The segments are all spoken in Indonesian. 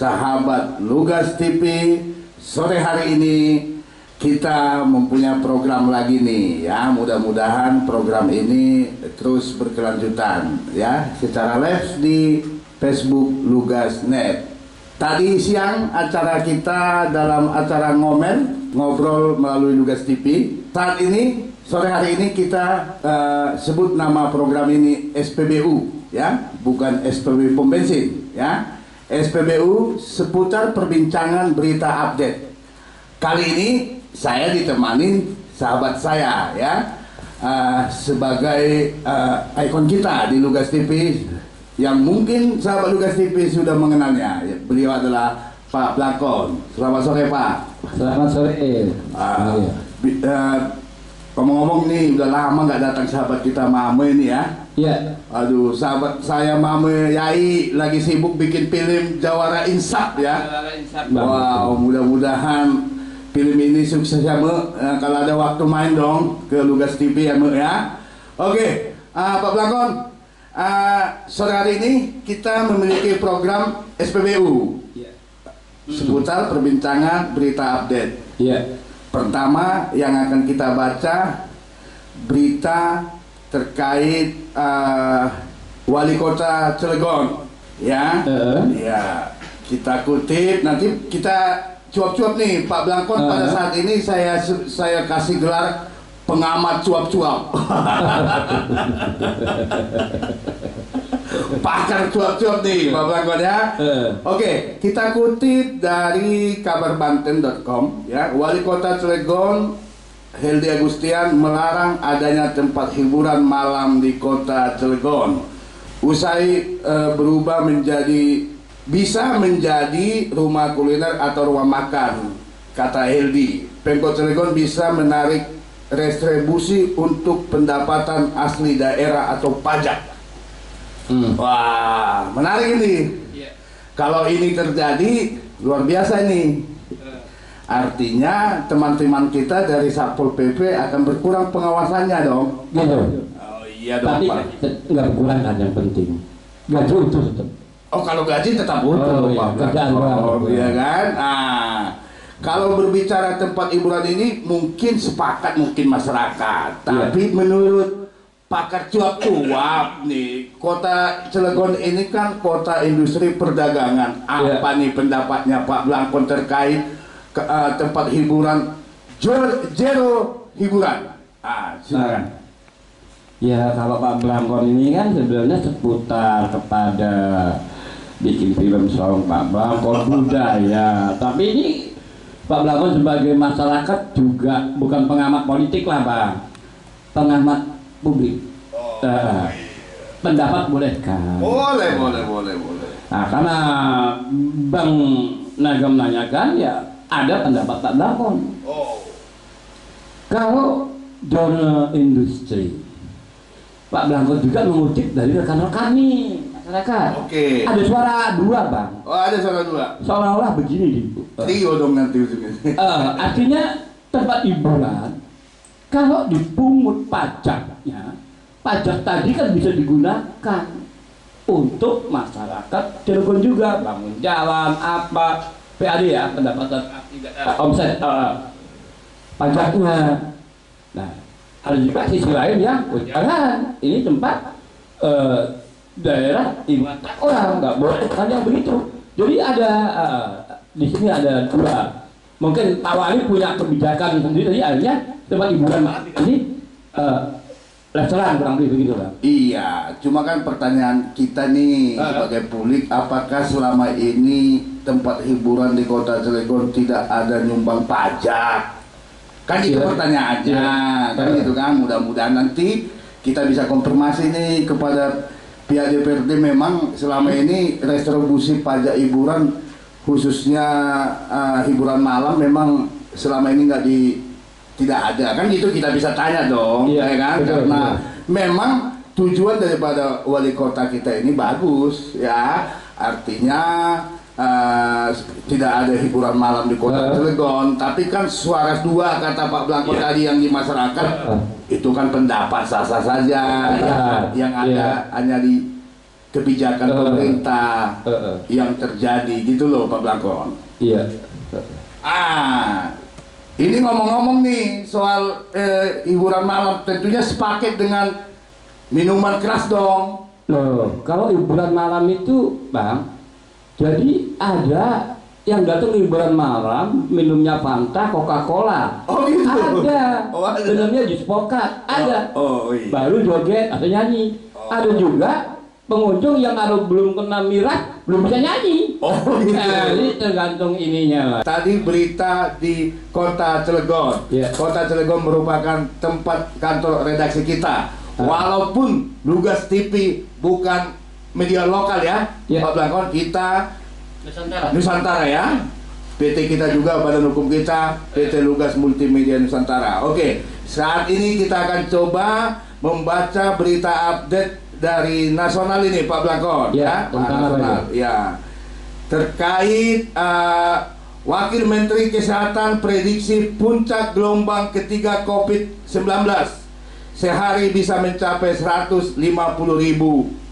sahabat Lugas TV, sore hari ini kita mempunyai program lagi nih ya. Mudah-mudahan program ini terus berkelanjutan ya, secara live di Facebook Lugas Net. Tadi siang acara kita dalam acara Ngomen, ngobrol melalui Lugas TV. Saat ini sore hari ini kita sebut nama program ini SPBU ya, bukan SPBU pom bensin ya. SPBU seputar perbincangan berita update. Kali ini saya ditemani sahabat saya ya, sebagai ikon kita di Lugas TV yang mungkin sahabat Lugas TV sudah mengenalnya. Beliau adalah Pak Blangkon. Selamat sore Pak. Selamat sore. Ngomong-ngomong nih udah lama nggak datang sahabat kita Mame ini ya. Iya. Aduh, sahabat saya Mame Yai lagi sibuk bikin film Jawara Insaf ya. Jawara Insaf. Wow, mudah-mudahan film ini sukses ya, Me. Kalau ada waktu main dong ke Lugas TV ya, Me ya. Oke, Pak Blangkon, sore hari ini kita memiliki program SPBU. Iya. Seputar perbincangan berita update. Iya. Pertama yang akan kita baca berita terkait wali kota Cilegon ya. Ya, kita kutip, nanti kita cuap-cuap nih Pak Blangkon. Pada saat ini saya kasih gelar pengamat cuap-cuap. Pakar cuap-cuap nih Pak Blangkon ya. Oke, kita kutip dari kabarbanten.com ya. Wali kota Cilegon Heldi Agustian melarang adanya tempat hiburan malam di kota Cilegon. Usai berubah menjadi rumah kuliner atau rumah makan, kata Heldi. Pemkot Cilegon bisa menarik restribusi untuk pendapatan asli daerah atau pajak. Wah, menarik ini. Yeah. Kalau ini terjadi, luar biasa ini. Artinya teman-teman kita dari Satpol PP akan berkurang pengawasannya dong. Gitu. Oh iya dong. Tapi nggak berkurang kan yang penting. Gaji utuh tetap. Oh kalau gaji tetap utuh. Oh, iya. Kerjaan iya kan. Ah, kalau berbicara tempat hiburan ini mungkin sepakat mungkin masyarakat. Tapi iya, menurut pakar cuap-cuap nih, kota Cilegon ini kan kota industri perdagangan. Apa nih pendapatnya Pak Blangkon terkait tempat hiburan zero hiburan? Silakan. Ya, kalau Pak Blangkon ini kan sebenarnya seputar kepada bikin film song Pak Blangkon budaya. Tapi ini Pak Blangkon sebagai masyarakat juga, bukan pengamat politik lah Pak, pengamat publik. Pendapat boleh kan? Boleh, boleh, boleh, boleh. Nah, karena Bang Naga menanyakan ya, ada pendapat Pak Blangkon. Kalau jurnal industri, Pak Blangkon juga mengutip dari rekan-rekan nih masyarakat. Oke. Ada suara dua Bang. Oh, ada suara dua. Seolah-olah begini trio dong nanti ujungnya. Artinya tempat hiburan kalau dipungut pajaknya, pajak tadi kan bisa digunakan untuk masyarakat Cilegon juga, bangun jalan apa PAD ya, pendapatan omset pajaknya. Nah, ada juga sisi lain yang jangan, ini tempat daerah ibadah orang, nggak boleh hanya begitu. Jadi ada di sini ada dua, mungkin Tawari punya kebijakan sendiri, jadi akhirnya tempat hiburan ini restoran kurang lebih begitu Pak. Iya, cuma kan pertanyaan kita nih sebagai publik, apakah selama ini tempat hiburan di kota Cilegon tidak ada nyumbang pajak? Kan itu pertanyaannya, kan gitu kan. Mudah-mudahan nanti kita bisa konfirmasi nih kepada pihak DPRD, memang selama ini restribusi pajak hiburan khususnya hiburan malam memang selama ini nggak tidak ada, kan gitu. Kita bisa tanya dong, ya kan? Betul, karena betul, memang tujuan daripada wali kota kita ini bagus ya, artinya tidak ada hiburan malam di kota Cilegon. Tapi kan suara dua kata Pak Blangkon tadi yang di masyarakat itu kan pendapat sah-sah saja, yang ada hanya di kebijakan pemerintah yang terjadi gitu loh Pak Blangkon. Iya. Ini ngomong-ngomong nih soal hiburan malam, tentunya sepaket dengan minuman keras dong. Loh, kalau hiburan malam itu Bang, jadi ada yang datang hiburan malam minumnya Fanta, Coca-Cola. Oh gitu? Ada. Oh, ada. Minumnya jus pokat, ada. Oh, oh, iya. Baru joget atau nyanyi. Oh. Ada juga pengunjung yang kalau belum kena miras belum bisa nyanyi. Oh gitu. Nah, ini tergantung ininya. Tadi berita di kota Cilegon. Yeah. Kota Cilegon merupakan tempat kantor redaksi kita. Walaupun Lugas TV bukan media lokal ya, yeah. Pak Blangkon, kita Nusantara. Nusantara ya. PT kita juga, badan hukum kita PT Lugas Multimedia Nusantara. Oke, saat ini kita akan coba membaca berita update dari nasional ini Pak Blangkon ya, nasional ya, terkait Wakil Menteri Kesehatan prediksi puncak gelombang ketiga COVID-19 sehari bisa mencapai 150.000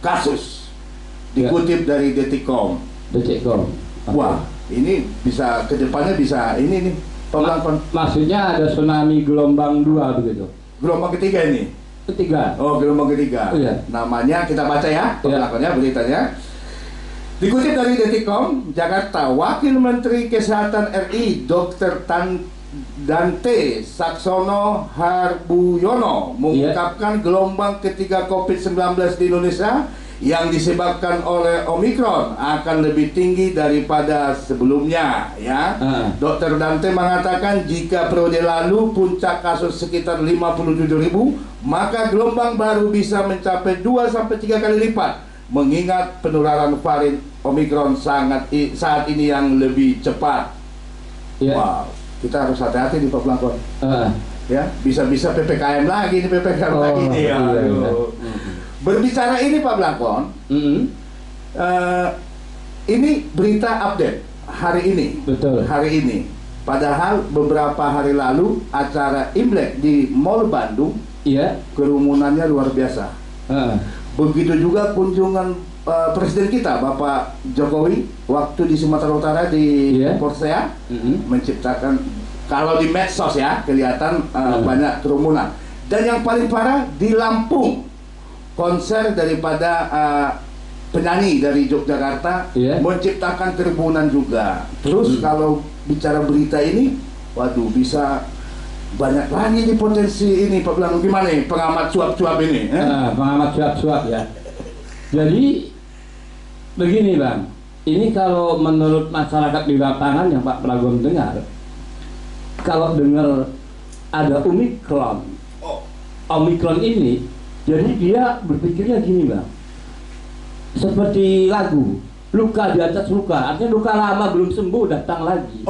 kasus, dikutip dari Detik.com. Wah, ini bisa kedepannya bisa ini nih Pak Blangkon. Maksudnya ada tsunami gelombang 2 begitu. Gelombang ketiga ini. Ketiga. Oh, gelombang ketiga. Iya. Namanya kita baca ya, pelakonnya beritanya. Dikutip dari Detik.com, Jakarta, Wakil Menteri Kesehatan RI Dr. Tan Dante Sapsono Harbuyono mengungkapkan gelombang ketiga COVID-19 di Indonesia yang disebabkan oleh Omikron akan lebih tinggi daripada sebelumnya ya. Dr. Dante mengatakan jika periode lalu puncak kasus sekitar 57.000, maka gelombang baru bisa mencapai 2-3 kali lipat, mengingat penularan varian Omikron saat ini yang lebih cepat. Wow, kita harus hati-hati nih Pak Blangkon. Ya, bisa-bisa PPKM lagi nih, ya. Berbicara ini Pak Blangkon, ini berita update hari ini. Betul. Hari ini. Padahal beberapa hari lalu acara Imlek di Mall Bandung, kerumunannya luar biasa. Begitu juga kunjungan Presiden kita Bapak Jokowi waktu di Sumatera Utara di Porsea, menciptakan, kalau di medsos ya kelihatan banyak kerumunan. Dan yang paling parah di Lampung, konser daripada penyanyi dari Yogyakarta menciptakan kerumunan juga. Terus kalau bicara berita ini, waduh, bisa banyak lagi nih potensi ini Pak Blangkon. Gimana nih pengamat cuap-cuap ini? Pengamat cuap-cuap ya. Jadi begini Bang, ini kalau menurut masyarakat di lapangan yang Pak Blangkon dengar, kalau dengar ada Omikron, Omikron ini, jadi dia berpikirnya gini Bang, seperti lagu, luka di atas luka, artinya luka lama belum sembuh datang lagi.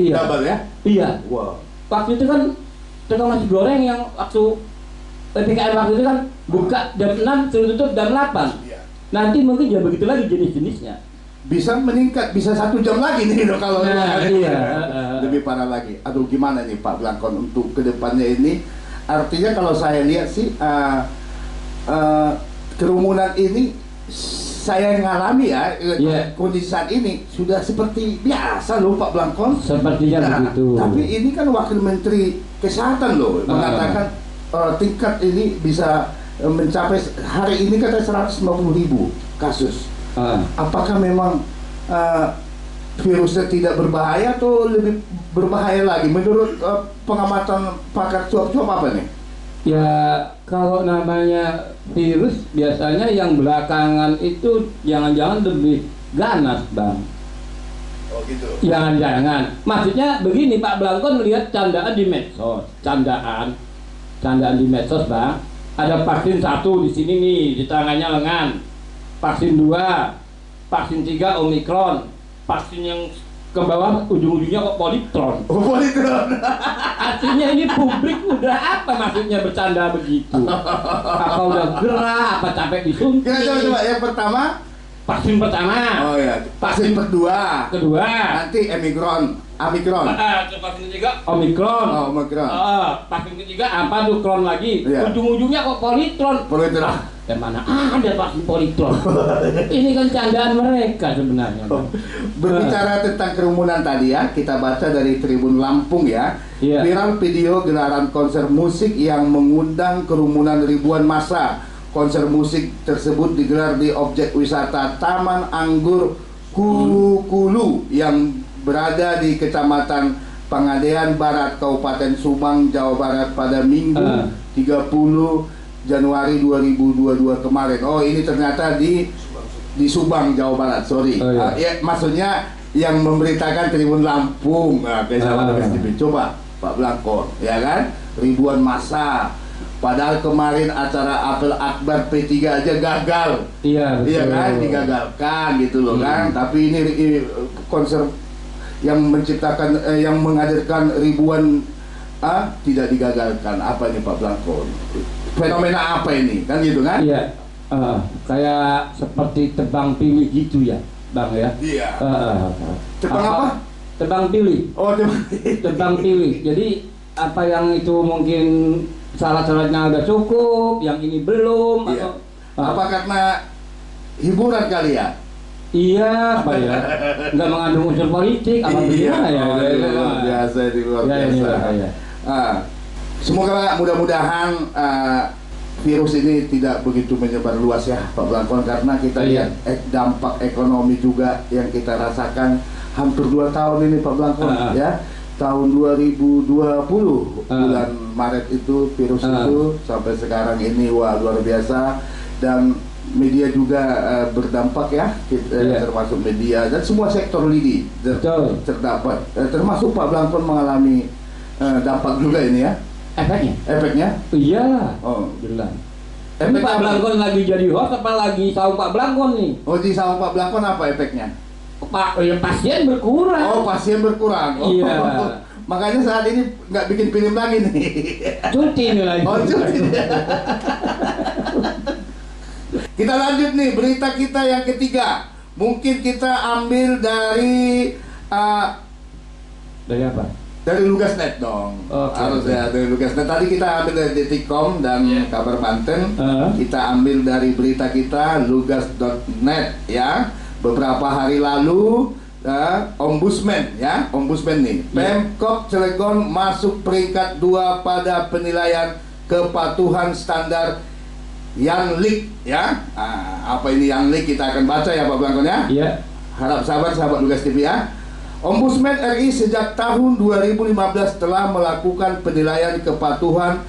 Iya. Double ya? Iya. Wow. Waktu itu kan tukang nasi goreng yang waktu PPKM waktu itu kan buka jam 6, tutup jam 8. Iya. Nanti mungkin ya begitu lagi jenis-jenisnya. Bisa meningkat, bisa 1 jam lagi nih dok, kalau lebih parah lagi. Aduh, gimana nih Pak Blangkon untuk kedepannya ini? Artinya kalau saya lihat sih kerumunan ini saya ngalami ya, kondisi saat ini sudah seperti biasa loh Pak Blangkon. Sepertinya begitu. Tapi ini kan Wakil Menteri Kesehatan loh mengatakan tingkat ini bisa mencapai hari ini katanya 150.000 kasus. Apakah memang virusnya tidak berbahaya atau lebih berbahaya lagi? Menurut pengamatan pakar cuap-cuap apa nih? Ya, kalau namanya virus biasanya yang belakangan itu jangan-jangan lebih ganas Bang. Oh gitu. Jangan-jangan. Maksudnya begini Pak Blangkon, lihat candaan di medsos, candaan di medsos Bang. Ada vaksin 1 di sini nih di tangannya lengan, vaksin 2, vaksin 3 Omikron. Vaksin yang ke bawah ujung-ujungnya kok politron. Oh, politron. Artinya ini publik udah apa maksudnya bercanda begitu? Apa udah gerah, apa capek disuntik? Coba yang pertama Vaksin pertama. Oh iya. Vaksin kedua. Nanti omikron. Vaksin ketiga omikron. Oh, omikron. Vaksin ketiga apa tuh kron lagi? Yeah. Ujung-ujungnya kok politron. Politron. Dan mana ada vaksin politron? Ini kan candaan mereka sebenarnya. Oh. Berbicara tentang kerumunan tadi ya, kita baca dari Tribun Lampung ya. Yeah. Viral video gelaran konser musik yang mengundang kerumunan ribuan massa. Konser musik tersebut digelar di objek wisata Taman Anggur Kulu-Kulu yang berada di Kecamatan Pangadean Barat, Kabupaten Subang, Jawa Barat pada Minggu 30 Januari 2022 kemarin. Oh, ini ternyata di Subang, Jawa Barat. Sorry. Oh, iya. Ya, maksudnya yang memberitakan Tribun Lampung. Coba Pak Blangkon, ya kan? Ribuan massa. Padahal kemarin acara Apel Akbar P3 aja gagal. Iya, betul. Iya kan, digagalkan gitu loh kan. Tapi ini konser yang menciptakan, yang menghadirkan ribuan tidak digagalkan. Apa ini Pak Blangkon? Fenomena apa ini? Kan gitu kan? Iya. Kayak seperti tebang pilih gitu ya, Bang ya. Iya. Tebang apa? Tebang pilih. Oh, tebang pilih. Jadi apa yang itu mungkin syarat-syaratnya udah cukup, yang ini belum, iya. Atau apa karena hiburan kali ya? Iya, apa ya? Nggak mengandung unsur politik, apa bagaimana ya? Biasa di luar biasa. Semoga mudah-mudahan virus ini tidak begitu menyebar luas ya, Pak Blangkon, karena kita lihat dampak ekonomi juga yang kita rasakan hampir 2 tahun ini, Pak Blangkon, ya. Tahun 2020 bulan Maret itu virus itu sampai sekarang ini wah luar biasa, dan media juga berdampak ya, termasuk media dan semua sektor lidi terdapat, termasuk Pak Blangkon mengalami dampak juga ini ya, efeknya iyalah. Oh jelas. Efek Pak Blangkon lagi jadi host apa lagi saung Pak Blangkon nih? Oh di saung Pak Blangkon apa efeknya? Pasien berkurang. Oh, pasien berkurang. Oh, iya. Oh. Makanya saat ini nggak bikin film lagi nih. Cuti nih lagi. Oh, cuti. Kita lanjut nih berita kita yang ketiga. Mungkin kita ambil dari apa? Dari Lugas Net dong. Okay, harusnya dari Lugas Net. Tadi kita ambil dari Detik.com dan Kabar Banten. Kita ambil dari berita kita Lugas.net ya. Beberapa hari lalu, Ombudsman ya, nih, Pemkot Cilegon masuk peringkat 2 pada penilaian kepatuhan standar Yanlik ya. Apa ini Yanlik, kita akan baca ya Pak Blangkon ya. Iya. Harap sahabat-sahabat Lugas TV ya. Ombudsman RI sejak tahun 2015 telah melakukan penilaian kepatuhan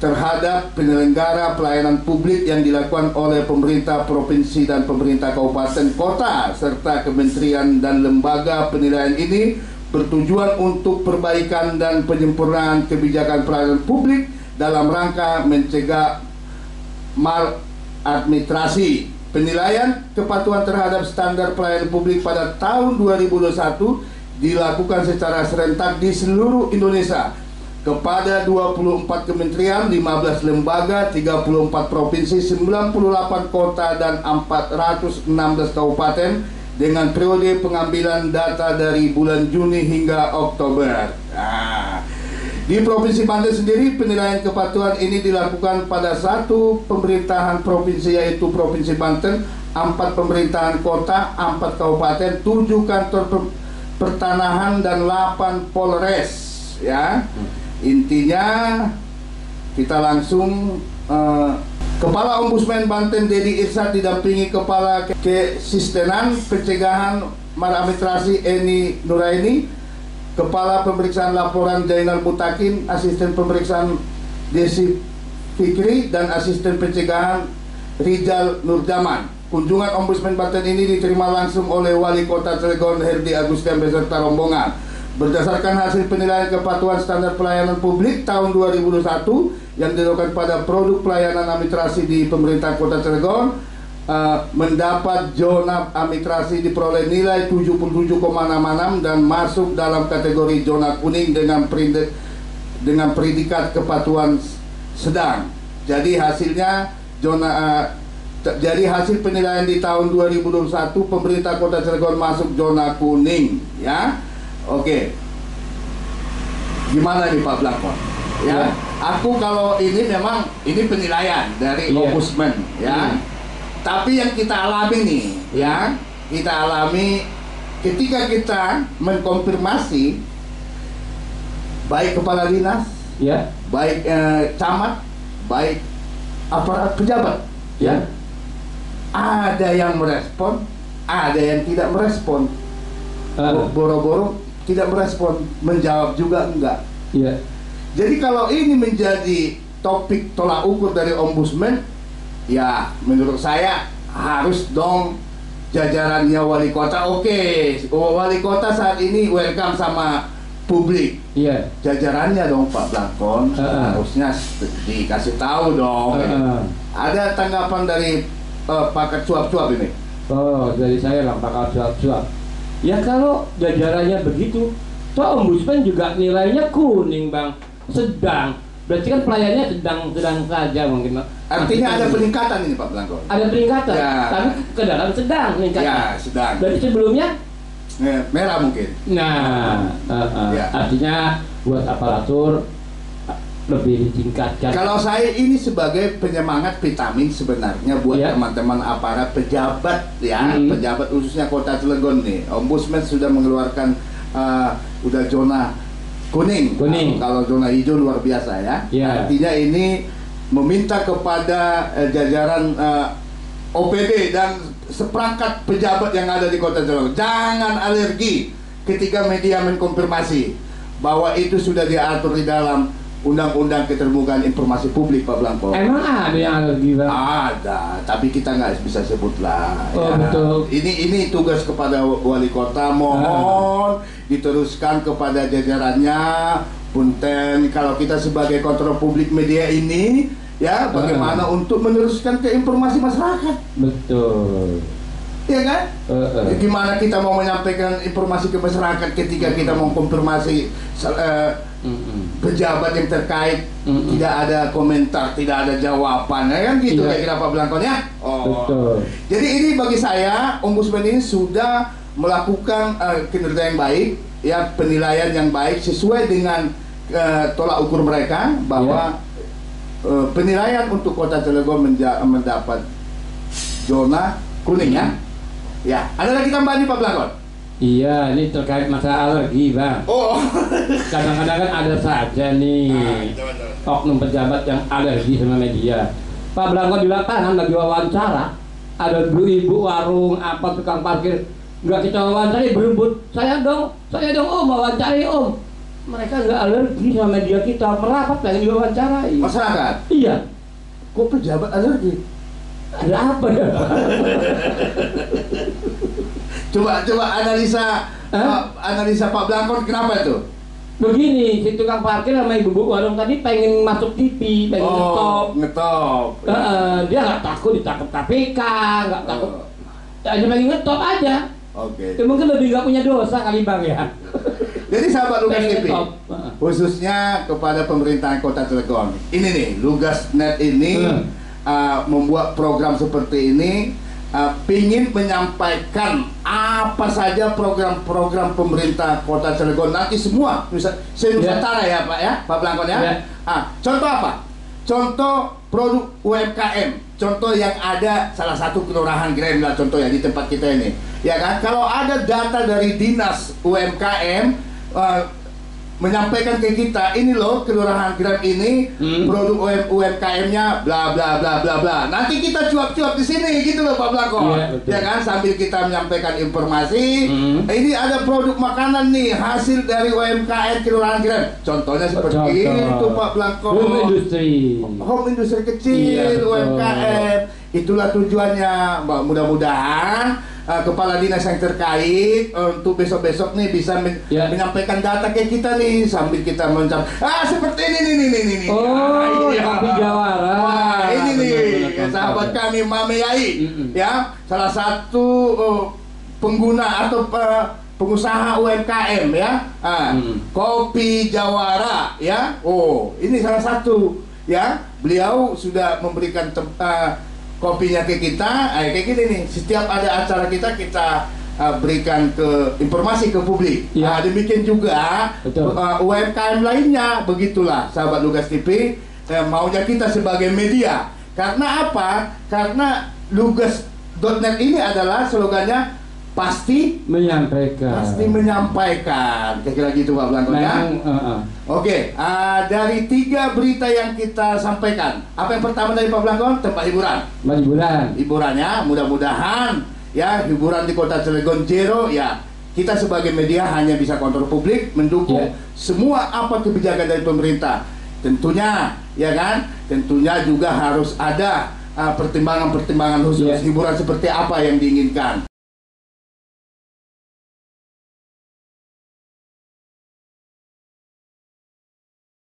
terhadap penyelenggara pelayanan publik yang dilakukan oleh pemerintah provinsi dan pemerintah kabupaten kota serta kementerian dan lembaga. Penilaian ini bertujuan untuk perbaikan dan penyempurnaan kebijakan pelayanan publik dalam rangka mencegah maladministrasi. Penilaian kepatuhan terhadap standar pelayanan publik pada tahun 2021 dilakukan secara serentak di seluruh Indonesia kepada 24 kementerian, 15 lembaga, 34 provinsi, 98 kota dan 416 kabupaten dengan periode pengambilan data dari bulan Juni hingga Oktober. Di Provinsi Banten sendiri penilaian kepatuhan ini dilakukan pada 1 pemerintahan provinsi yaitu Provinsi Banten, 4 pemerintahan kota, 4 kabupaten, 7 kantor pertanahan dan 8 polres ya. Intinya kita langsung Kepala Ombudsman Banten Dedi Irsa didampingi Kepala Kesistenan Pencegahan Maladministrasi Eni Nuraini, Kepala Pemeriksaan Laporan Jainal Mutakin, Asisten Pemeriksaan Desi Fikri dan Asisten Pencegahan Rizal Nurjaman. Kunjungan Ombudsman Banten ini diterima langsung oleh Wali Kota Cilegon Heldi Agustian beserta rombongan. Berdasarkan hasil penilaian kepatuhan standar pelayanan publik tahun 2021 yang dilakukan pada produk pelayanan administrasi di pemerintah kota Cilegon, mendapat zona administrasi diperoleh nilai 77,66 dan masuk dalam kategori zona kuning dengan predikat kepatuhan sedang. Jadi hasilnya zona Dari hasil penilaian di tahun 2021, pemerintah Kota Cilegon masuk zona kuning, ya. Oke. Gimana nih Pak Blangkon? Ya, aku kalau ini memang ini penilaian dari Ombudsman, ya. Tapi yang kita alami nih, ya, kita alami ketika kita mengkonfirmasi baik kepala dinas, ya, baik camat, baik aparat pejabat, ya. Ada yang merespon, ada yang tidak merespon. Boro-boro tidak merespon, menjawab juga enggak. Yeah. Jadi kalau ini menjadi topik tolak ukur dari Ombudsman, ya menurut saya harus dong jajarannya wali kota. Oke, wali kota saat ini welcome sama publik. Iya. Jajarannya dong Pak Blangkon harusnya dikasih tahu dong. Ada tanggapan dari pakar cuap-cuap ini? Oh, dari saya lah pakar cuap-cuap. Ya kalau jajarannya begitu, toh Ombudsman juga nilainya kuning bang, sedang. Berarti kan pelayannya sedang saja mungkin. Artinya ada peningkatan ini Pak Blangkon. Ada peningkatan, ya. Tapi ke dalam sedang peningkatan. Ya, sedang. Berarti sebelumnya merah mungkin. Nah, ya. Artinya buat aparatur lebih ditingkatkan. Kalau saya ini sebagai penyemangat vitamin sebenarnya buat teman-teman aparat pejabat, ya, pejabat khususnya Kota Cilegon nih. Ombudsman sudah mengeluarkan udah zona kuning. Kalau zona hijau luar biasa, ya. Artinya ini meminta kepada jajaran OPD dan seperangkat pejabat yang ada di Kota Cilegon, jangan alergi ketika media mengkonfirmasi bahwa itu sudah diatur di dalam Undang-Undang Keterbukaan Informasi Publik, Pak Blangkon. Emang ada yang alergi, Bang? Ada, tapi kita nggak bisa sebutlah. Oh, ya. Betul. Ini tugas kepada wali kota, mohon diteruskan kepada jajarannya. Punten, kalau kita sebagai kontrol publik media ini, ya, bagaimana untuk meneruskan ke informasi masyarakat? Betul. Iya kan? Gimana kita mau menyampaikan informasi ke masyarakat ketika kita mau konfirmasi pejabat yang terkait, tidak ada komentar, tidak ada jawaban, ya kan gitu, kayak kira Pak Blangkon, ya? Oh. Betul. Jadi ini bagi saya, Ombudsman ini sudah melakukan kinerja yang baik, ya, penilaian yang baik sesuai dengan tolak ukur mereka bahwa penilaian untuk Kota Cilegon mendapat zona kuning, ya. Ya, ada lagi tambahan nih Pak Blangkon? Iya, ini terkait masalah alergi, Bang. Oh. Kadang-kadang kan ada saja nih oknum pejabat yang alergi sama media. Pak Blangkon di lapangan lagi wawancara, ada ibu warung, apa tukang parkir, nggak kita wawancari, berebut. Saya dong Om, wawancari Om. Mereka nggak alergi sama media kita, merapat pengen diwawancarai. Masyarakat? Iya. Kok pejabat alergi? Ada apa ya? Coba analisa Pak Blangkon, kenapa itu? Begini, si tukang parkir sama ibu warung tadi pengen masuk TV, pengen ngetop. Dia nggak takut ditangkap KPK, nggak takut, hanya pengen ngetop aja. Oke. Mungkin lebih nggak punya dosa kali Bang, ya. Jadi sahabat Lugas TV, khususnya kepada pemerintahan Kota Cilegon, ini nih Lugas Net ini membuat program seperti ini. Pingin menyampaikan apa saja program-program pemerintah Kota Cilegon nanti semua se-Nusantara, ya Pak, ya Pak Blangkon, ya. Contoh apa? Contoh produk UMKM, contoh yang ada salah satu Kelurahan Grand lah contohnya di tempat kita ini, ya kan? Kalau ada data dari dinas UMKM menyampaikan ke kita, ini loh Kelurahan Grand ini produk UMKM-nya bla bla bla bla bla. Nanti kita cuap-cuap di sini gitu loh Pak Blangkon. Ya kan, sambil kita menyampaikan informasi, ini ada produk makanan nih hasil dari UMKM Kelurahan Grand. Contohnya seperti itu Pak Blangkon. Home industry kecil, UMKM. Itulah tujuannya. Mudah-mudahan kepala dinas yang terkait untuk besok-besok nih bisa menyampaikan data ke kita nih sambil kita mencari seperti ini. Kopi Jawara. Wah, ini nih sahabat kami Mame Yai, ya, salah satu pengguna atau pengusaha UMKM, ya. Kopi Jawara, ya. Ini salah satu, ya. Beliau sudah memberikan kopinya ke kita, kayak gini nih. Setiap ada acara kita berikan ke informasi ke publik. Ya. Nah, demikian juga UMKM lainnya, begitulah sahabat Lugas TV. Maunya kita sebagai media. Karena apa? Karena Lugas.net ini adalah slogannya pasti menyampaikan. Pasti menyampaikan. Kira-kira gitu Pak Blangkon ya. Oke, dari tiga berita yang kita sampaikan. Apa yang pertama dari Pak Blangkon? Tempat hiburan. Tempat hiburan. Hiburannya mudah-mudahan ya, hiburan di kota Cilegon zero ya. Kita sebagai media hanya bisa kontrol publik, mendukung semua apa kebijakan dari pemerintah. Tentunya, ya kan? Tentunya juga harus ada pertimbangan-pertimbangan khusus hiburan seperti apa yang diinginkan.